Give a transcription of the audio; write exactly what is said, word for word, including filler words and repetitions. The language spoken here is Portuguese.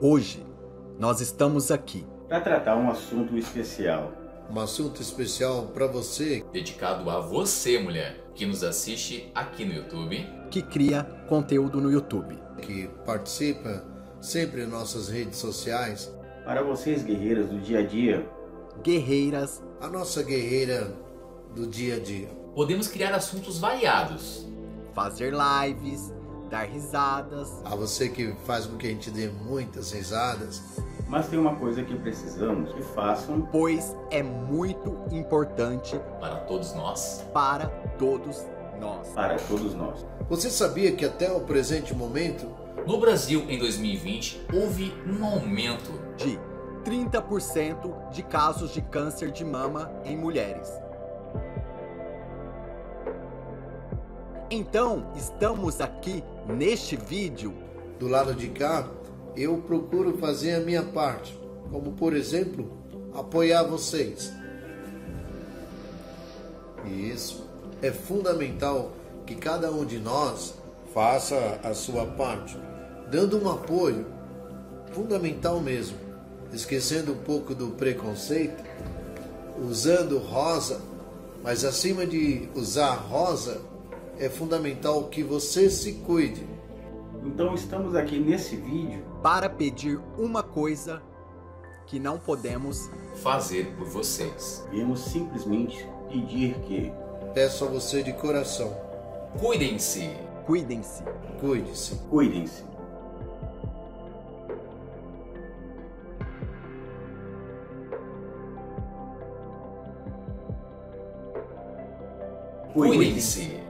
Hoje, nós estamos aqui para tratar um assunto especial. Um assunto especial para você, dedicado a você, mulher, que nos assiste aqui no YouTube, que cria conteúdo no YouTube, que participa sempre em nossas redes sociais. Para vocês, guerreiras do dia a dia. Guerreiras. A nossa guerreira do dia a dia. Podemos criar assuntos variados. Fazer lives, dar risadas. A você que faz com que a gente dê muitas risadas. Mas tem uma coisa que precisamos que façam, pois é muito importante para todos nós. Para todos nós. Para todos nós. Você sabia que até o presente momento, no Brasil em dois mil e vinte, houve um aumento de trinta por cento de casos de câncer de mama em mulheres. Então, estamos aqui neste vídeo. Do lado de cá, eu procuro fazer a minha parte, como por exemplo, apoiar vocês. E isso é fundamental, que cada um de nós faça a sua parte, dando um apoio fundamental mesmo, esquecendo um pouco do preconceito, usando rosa, mas acima de usar rosa, é fundamental que você se cuide. Então estamos aqui nesse vídeo para pedir uma coisa que não podemos fazer por vocês. Viemos simplesmente pedir que... Peço a você de coração. Cuidem-se. Cuidem-se. Cuide-se. Cuidem-se. Cuidem-se.